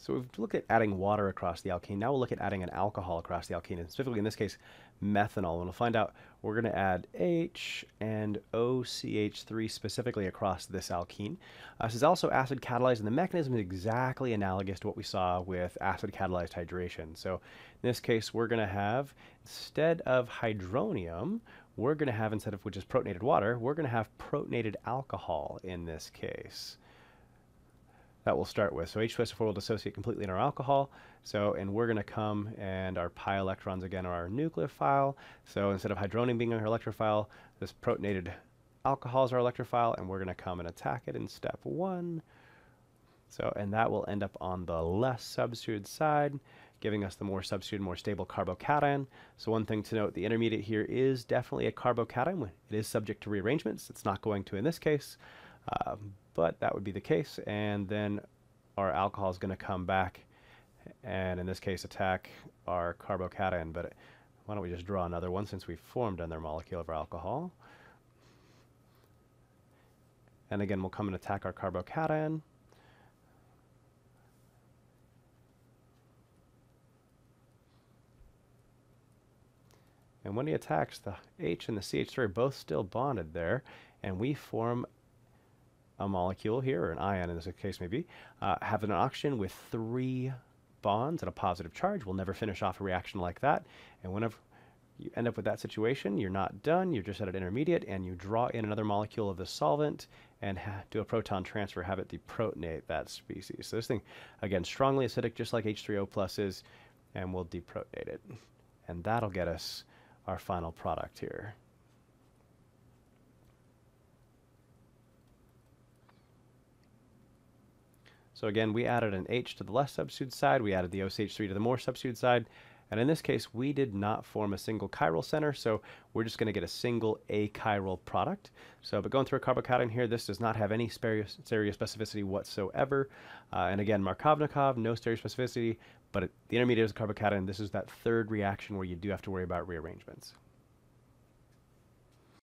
So we've looked at adding water across the alkene. Now we'll look at adding an alcohol across the alkene, and specifically in this case, methanol. And we'll find out we're going to add H and OCH3 specifically across this alkene. This is also acid catalyzed, and the mechanism is exactly analogous to what we saw with acid catalyzed hydration. So in this case, we're going to have, instead of hydronium, we're going to have, instead of which is protonated water, we're going to have protonated alcohol in this case. That we'll start with. So H2SO4 will dissociate completely in our alcohol. So, and we're going to come, and our pi electrons again are our nucleophile. So instead of hydronium being our electrophile, this protonated alcohol is our electrophile, and we're going to come and attack it in step one. So, and that will end up on the less substituted side, giving us the more substituted, more stable carbocation. So one thing to note, the intermediate here is definitely a carbocation. It is subject to rearrangements. It's not going to in this case. But that would be the case, and then our alcohol is going to come back and in this case attack our carbocation. But why don't we just draw another one, since we formed another molecule of our alcohol. And again, we'll come and attack our carbocation. And when he attacks, the H and the CH3 are both still bonded there, and we form a molecule here, or an ion in this case maybe, have an oxygen with 3 bonds and a positive charge. We'll never finish off a reaction like that. And whenever you end up with that situation, you're not done, you're just at an intermediate, and you draw in another molecule of the solvent and do a proton transfer, have it deprotonate that species. So this thing, again, strongly acidic, just like H3O plus is, and we'll deprotonate it. And that'll get us our final product here. So again, we added an H to the less substituted side, we added the OCH3 to the more substituted side, and in this case, we did not form a single chiral center, so we're just going to get a single achiral product. So, but going through a carbocation here, this does not have any stereospecificity whatsoever. And again, Markovnikov, no stereospecificity, but the intermediate is a carbocation. This is that third reaction where you do have to worry about rearrangements.